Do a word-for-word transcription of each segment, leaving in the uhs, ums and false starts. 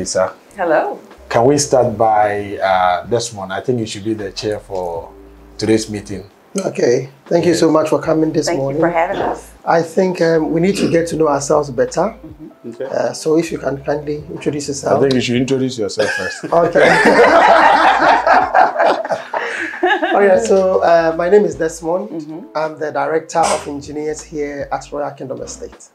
Lisa. Hello. Can we start by uh, Desmond? I think you should be the chair for today's meeting. Okay. Thank yes. you so much for coming this Thank morning. Thank you for having us. I think um, we need to get to know ourselves better. Mm-hmm. Okay. Uh, so if you can kindly introduce yourself. I think you should introduce yourself first. Okay. All right. So uh, my name is Desmond. Mm-hmm. I'm the Director of Engineers here at Royal Kingdom Estate.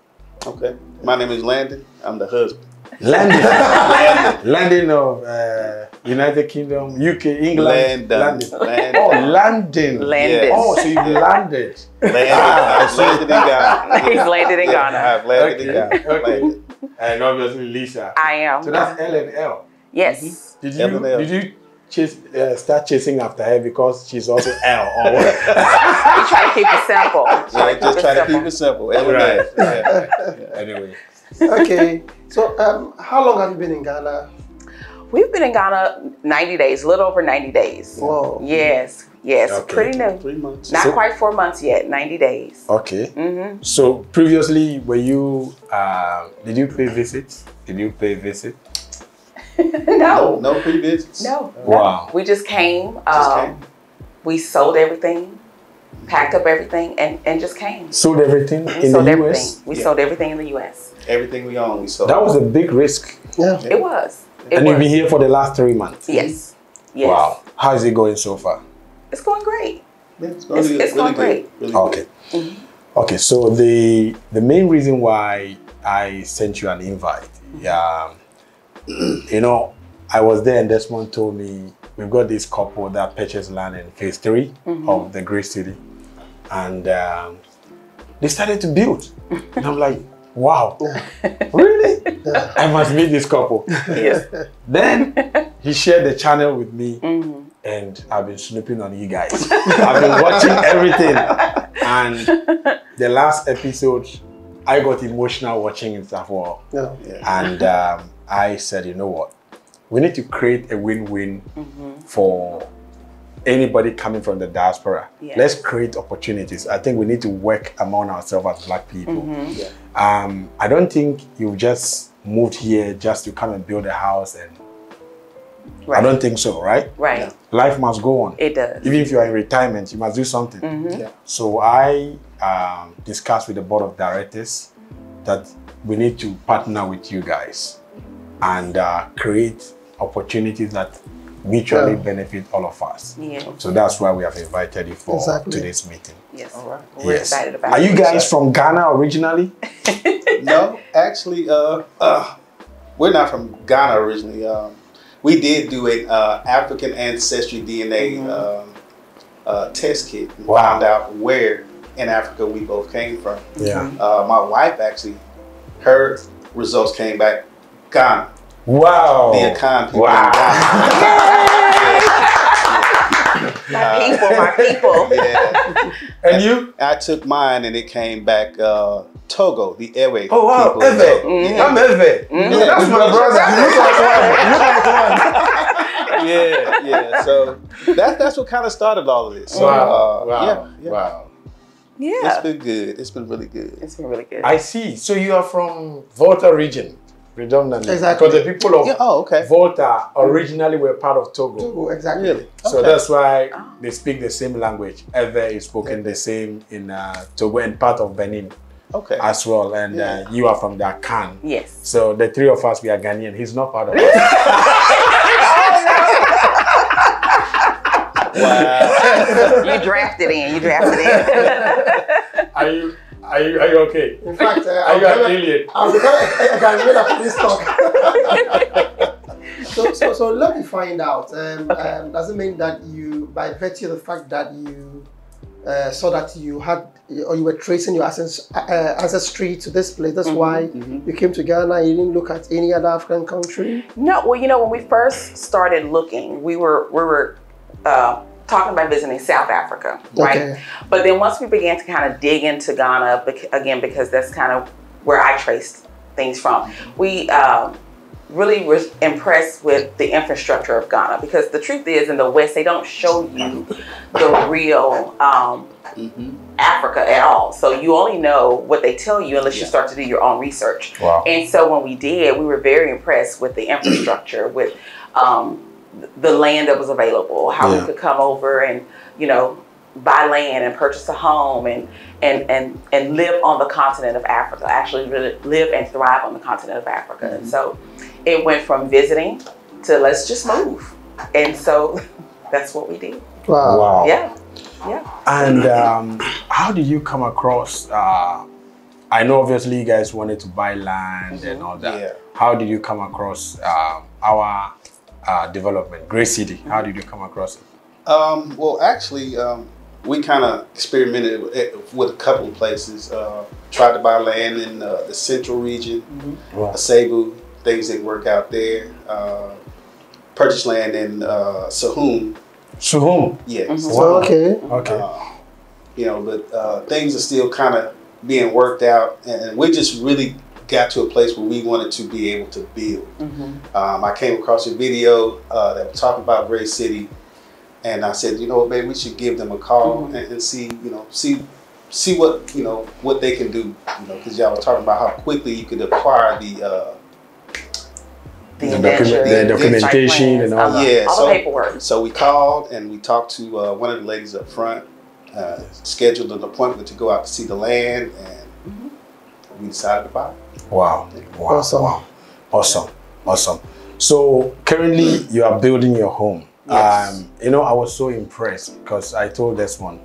Okay. My name is Landon. I'm the husband. Landon, Landon of uh, United Kingdom, U K, England. Landon. Landon. Oh, Landon. Landon. Oh, so you landed. Landed. Ah, I've landed in Ghana. He's landed in Ghana. I've landed okay. in Ghana. Okay. Landed. And obviously Lisa. I am. So that's L and L. Yes. Did you did you chase uh, start chasing after her because she's also L or what? We try to keep it simple. Yeah, just try to keep it simple. L and L. Anyway. Okay, so um, how long have you been in Ghana? We've been in Ghana ninety days, a little over ninety days. Whoa. Yes, yes, okay. Pretty new. Three months. Not so, quite four months yet, ninety days. Okay. Mm-hmm. So previously, were you, uh, did you pay visits? Did you pay visit? No. No, no pay visits? No. Wow. No. We just came. Um, just came. We sold everything. Packed up everything and, and just came. Sold everything we in sold the everything. U S? We yeah. sold everything in the U S. Everything we own, we sold. That was a big risk. Yeah. It was. It and was. You've been here for the last three months? Yes. Yes. Wow. How's it going so far? It's going great. Yeah, it's going, it's, it's really going great. great. Really okay. Great. Mm-hmm. Okay, so the, the main reason why I sent you an invite, um, you know, I was there and Desmond told me, we've got this couple that purchased land in phase three mm-hmm. of the Great City. And um, they started to build. And I'm like, wow, really? I must meet this couple. Yes. Then he shared the channel with me mm-hmm. and I've been snooping on you guys. I've been watching everything. And the last episode, I got emotional watching it as well. Oh, yeah. And um, I said, you know what? We need to create a win-win mm-hmm. for anybody coming from the diaspora. Yes. Let's create opportunities. I think we need to work among ourselves as Black people. Mm-hmm. Yeah. Um, I don't think you've just moved here just to come and build a house. And right. I don't think so, right? Right. Yeah. Life must go on. It does. Even if you are in retirement, you must do something. Mm-hmm. Yeah. So I um, discussed with the board of directors that we need to partner with you guys and uh, create opportunities that mutually yeah. benefit all of us. Yeah. So that's why we have invited you for exactly. today's meeting. Yes. All right. We're yes. excited about it. Are you guys from Ghana originally? No, actually, uh, uh, we're not from Ghana originally. Um, we did do an uh, African Ancestry D N A mm-hmm. um, uh, test kit and wow. found out where in Africa we both came from. Yeah. Uh, my wife actually, her results came back Ghana. Wow. Being kind people. Wow. My people, my people. Yeah. And you? I took mine and it came back uh, Togo, the Ewe. Oh, wow. Ewe. Mm-hmm. I'm Ewe. Mm-hmm. Yeah. That's my brother. Yeah, yeah. So that, that's what kind of started all of this. So, wow. Uh, wow. Yeah, yeah. Wow. Yeah. It's been good. It's been really good. It's been really good. I see. So you are from Volta region. Predominantly, exactly. Because the people of yeah, oh, okay. Volta originally were part of Togo. Togo, exactly. Really? So okay. that's why oh. they speak the same language. Ewe is spoken yeah. the same in uh, Togo and part of Benin okay. as well. And yeah. uh, you are from Dakan. Yes. So the three of us, we are Ghanaian. He's not part of us. Wow. You drafted in. You drafted in. Are you? Are you, are you okay? In fact, uh, are you an alien? I'm going to this talk. so, so, so let me find out. Um, okay. um, does it mean that you, by virtue of the fact that you uh, saw that you had, or you were tracing your ancestry to this place, that's mm-hmm, why mm-hmm. you came to Ghana, you didn't look at any other African country? No, well, you know, when we first started looking, we were, we were, uh, talking about visiting South Africa, right? Okay. But then once we began to kind of dig into Ghana, again, because that's kind of where I traced things from, we uh, really was impressed with the infrastructure of Ghana, because the truth is, in the West, they don't show you the real um, mm-hmm. Africa at all. So you only know what they tell you unless yeah. you start to do your own research. Wow. And so when we did, we were very impressed with the infrastructure, with um, the land that was available, how yeah. we could come over and, you know, buy land and purchase a home and and and and live on the continent of Africa, actually really live and thrive on the continent of Africa. Mm-hmm. And so it went from visiting to let's just move. And so that's what we did. Wow. Wow. Yeah. Yeah. And um, how did you come across, uh, I know obviously you guys wanted to buy land and all that. Yeah. How did you come across uh, our uh, development, Great City? How did you come across it? Um, well, actually, um, we kind of experimented with a couple of places. Uh, tried to buy land in uh, the central region, mm-hmm. wow. Asebu, things didn't work out there. Uh, purchased land in uh, Sohum. Sohum? Yes. Mm-hmm. Wow. Okay. Okay. Uh, you know, but uh, things are still kind of being worked out, and we just really got to a place where we wanted to be able to build. Mm-hmm. um, I came across a video uh, that was talking about Great City. And I said, you know what, babe, we should give them a call mm-hmm. and, and see, you know, see, see what, you know, what they can do, you know, because y'all were talking about how quickly you could acquire the, uh, the, the, document, the documentation and all that. Yeah, all so, the paperwork. So we called and we talked to uh, one of the ladies up front, uh, scheduled an appointment to go out to see the land, and mm-hmm. we decided to buy it. Wow. Wow. Awesome. Wow. Awesome. Awesome. So currently you are building your home. Yes. Um, you know, I was so impressed because I told Desmond,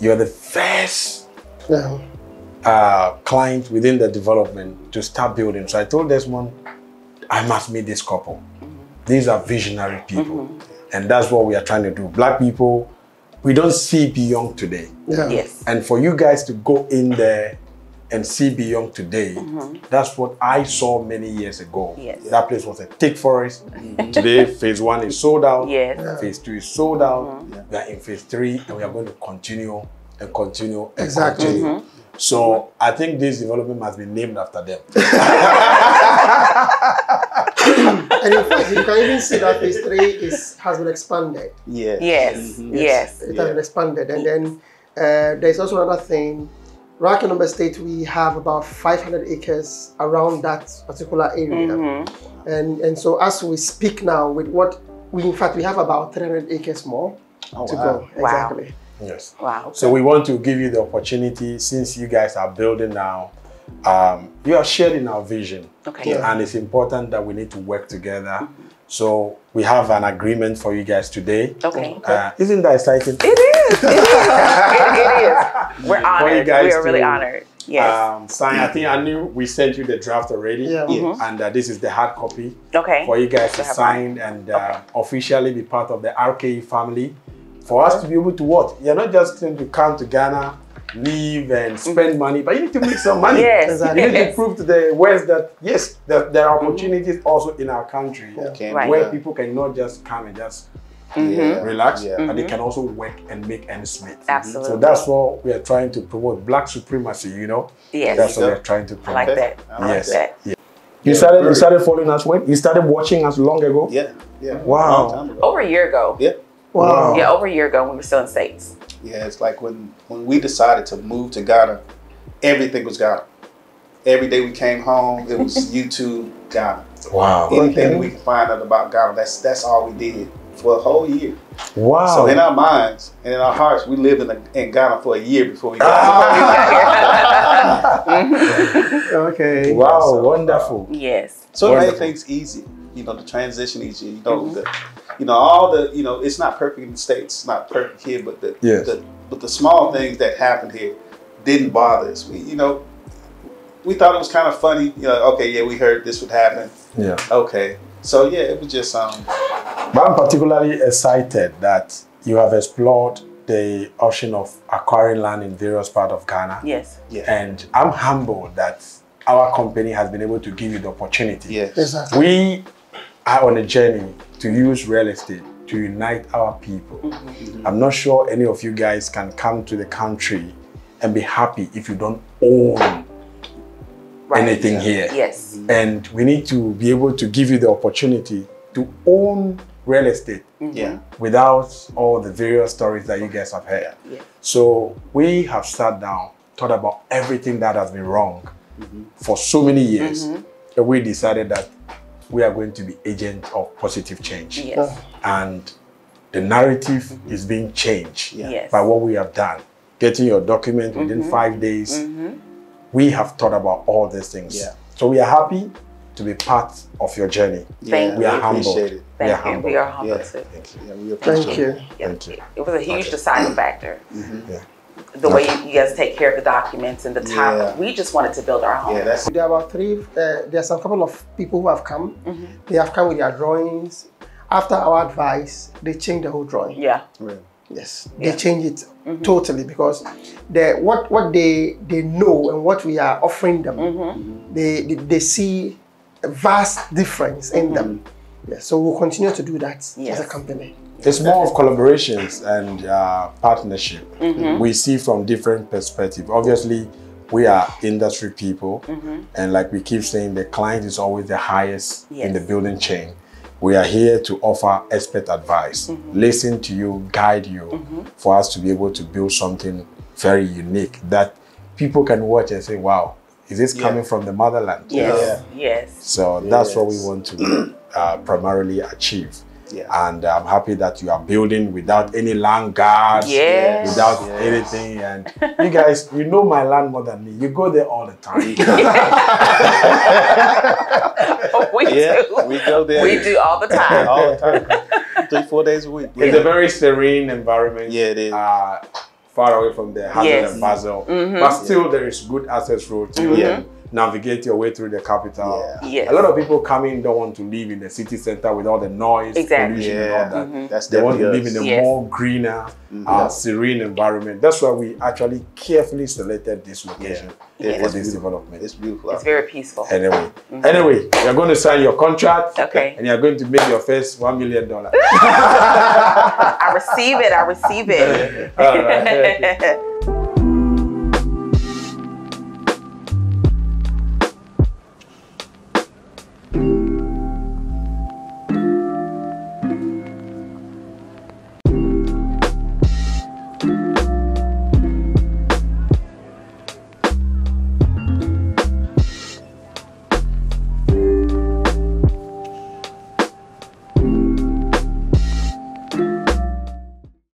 you're the first yeah. uh, client within the development to start building. So I told Desmond, I must meet this couple. These are visionary people. Mm-hmm. And that's what we are trying to do. Black people, we don't see beyond today. Yeah. Yes. And for you guys to go in there and see beyond today, mm-hmm. that's what I saw many years ago. Yes. That place was a thick forest. Mm-hmm. Today, phase one is sold out. Yes. Yeah. Phase two is sold mm-hmm. out. Yeah. We are in phase three, and we are going to continue and continue and exactly. continue. Mm-hmm. So I think this development must be named after them. And in fact, you can even see that phase three is, has been expanded. Yes. Yes. Mm-hmm. Yes. Yes. It has been expanded. And then uh, there's also another thing. Royal Kingdom Estate, we have about five hundred acres around that particular area. Mm-hmm. and, and so as we speak now, with what we, in fact, we have about three hundred acres more oh, to wow. go. Wow. Exactly. Yes. Wow. So we want to give you the opportunity, since you guys are building now, um, you are sharing our vision. Okay. Yeah. And it's important that we need to work together. Mm-hmm. So we have an agreement for you guys today. Okay. Uh, isn't that exciting? It is. It is. It, it is. We're honored. We are really to, honored. Yes. Um, sign. I think I knew we sent you the draft already. Yeah. Mm-hmm. And uh, this is the hard copy. Okay. For you guys to sign one. and uh, okay. officially be part of the R K E family. For us to be able to what? You're not just going to come to Ghana, leave and spend money, but you need to make some money. Yes. Exactly. You need to prove to the West that yes, that there are opportunities mm-hmm. also in our country okay. right. where yeah. people cannot just come and just Mm-hmm. yeah, relax, yeah. and mm-hmm. they can also work and make ends meet. Absolutely. So that's what we are trying to promote, black supremacy, you know? Yes. That's what we are trying to promote. I like that. I like yes. that. Yeah. You, yeah, started, you started following us when? You started watching us long ago? Yeah. Yeah. Wow. Over a year ago. Yeah. Wow. Yeah, over a year ago when we were still in States. Yeah, it's like when, when we decided to move to Ghana, everything was Ghana. Every day we came home, it was YouTube, Ghana. Wow. Anything okay. we could find out about Ghana, that's, that's all we did. For a whole year. Wow. So in our minds and in our hearts, we lived in, a, in Ghana for a year before we got here. Okay. Wow, so, wonderful. Uh, yes. So everything's easy. You know, the transition easy. You know, mm-hmm. the, you know, all the, you know, it's not perfect in the States, it's not perfect here, but the, yes. the but the small things that happened here didn't bother us. We, you know, we thought it was kind of funny. You know, okay, yeah, we heard this would happen. Yeah. Okay. So yeah, it was just um. But I'm particularly excited that you have explored the option of acquiring land in various parts of Ghana. Yes. Yes. And I'm humbled that our company has been able to give you the opportunity. Yes. Exactly. We are on a journey to use real estate to unite our people. Mm-hmm. I'm not sure any of you guys can come to the country and be happy if you don't own right. anything here. Yes. Mm-hmm. And we need to be able to give you the opportunity to own real estate mm-hmm. yeah. without all the various stories that you guys have heard. Yeah. So we have sat down, thought about everything that has been wrong mm-hmm. for so many years. Mm-hmm. And we decided that we are going to be agents of positive change. Yes. And the narrative mm-hmm. is being changed yeah. yes. by what we have done. Getting your document within mm-hmm. five days. Mm-hmm. We have thought about all these things. Yeah. So we are happy to be part of your journey. Yeah. We are humbled. It. Thank we are humbled. We are humbled. Yeah. Thank you. Yeah, we Thank you. It. Yeah. Thank you. It was a huge okay. deciding factor. Mm-hmm. yeah. The way you guys take care of the documents and the time. Yeah. We just wanted to build our home. Yeah, that's there are about three, uh, there's a couple of people who have come. Mm-hmm. They have come with their drawings. After our advice, they change the whole drawing. Yeah. Really? Yes. They yeah. change it mm-hmm. totally because they, what, what they, they know and what we are offering them, mm-hmm. they, they, they see a vast difference in mm-hmm. them. Yeah, so we'll continue to do that yes. as a company. It's more of collaborations and uh, partnership. Mm-hmm. We see from different perspectives. Obviously, we are industry people. Mm-hmm. And like we keep saying, the client is always the highest yes. in the building chain. We are here to offer expert advice, mm-hmm. listen to you, guide you, mm-hmm. for us to be able to build something very unique that people can watch and say, wow, is this yeah. coming from the motherland? Yes, yeah. yes. So yes. that's what we want to uh, primarily achieve. Yeah. And I'm happy that you are building without any land guards, yes. without yes. anything. And you guys, you know my land more than me. You go there all the time. oh, we yeah, do. We go there. We do all the time. all the time. Three, four days a week. Yeah. It's a very serene environment. Yeah, it is. Uh, far away from the hazard yes. and bustle. Mm-hmm. But still, yeah. there is good access road to mm-hmm. yeah. navigate your way through the capital. Yeah. Yes. A lot of people coming don't want to live in the city center with all the noise, exactly. pollution yeah. and all that. Mm-hmm. That's they want to live in a yes. more greener, mm-hmm. uh, serene environment. That's why we actually carefully selected this location yeah. Yeah. for it's this beautiful. development. It's beautiful. It's very peaceful. Anyway, mm-hmm. anyway, you're going to sign your contract okay. and you're going to make your first one million dollars. I receive it. I receive it. all right.